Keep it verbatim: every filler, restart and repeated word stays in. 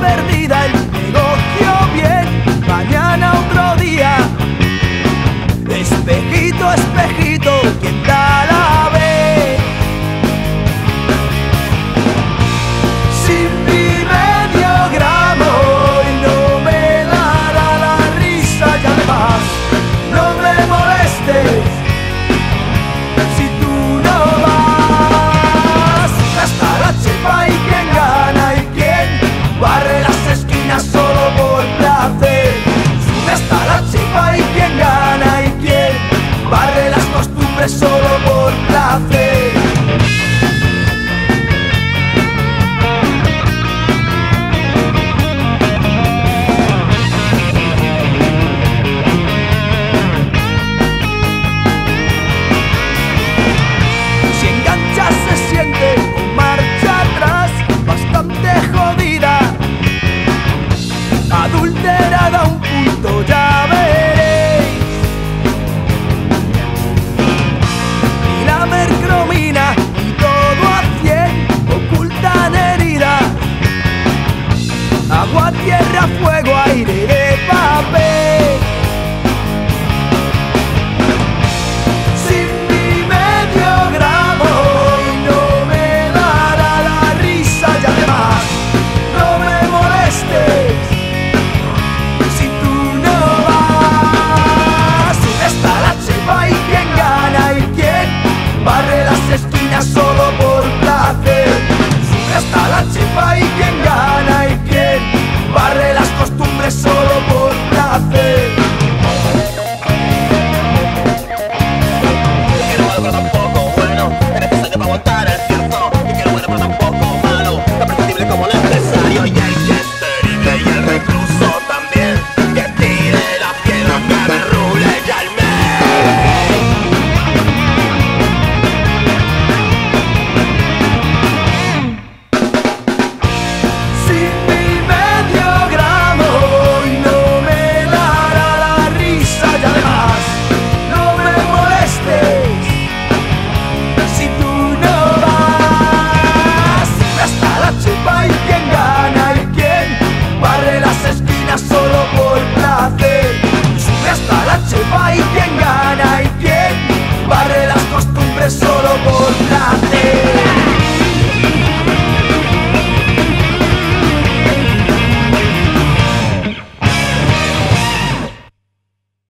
Perdida, el negocio bien, mañana otro día. Espejito, espejito, ¿quién te la ve? Sin mi medio gramo hoy no me dará la risa, ya más no me molestes si tú no vas. Hasta la chepa y que barre las esquinas solo por placer. Sube hasta la chepa y quien gana y quien barre las costumbres solo por placer. Si enganchas se siente con marcha atrás bastante jodida. Adulterada a un punto, ya veréis. Y la mercromina y todo a cien ocultan heridas. Agua, tierra, fuego, aire de papel. Sin mi medio gramo hoy no me dará la risa y además no me molestes. Barre las esquinas solo por placer. Sube hasta la chepa y quien gana y quien barre las costumbres solo por placer. Que no valgo tampoco bueno, es necesario para aguantar el cierzo. Y que no bueno pero tampoco malo, tan prescindible como necesario. Y el que es terrible y el recluso también, que tire la piedra, que me rule ya el solo por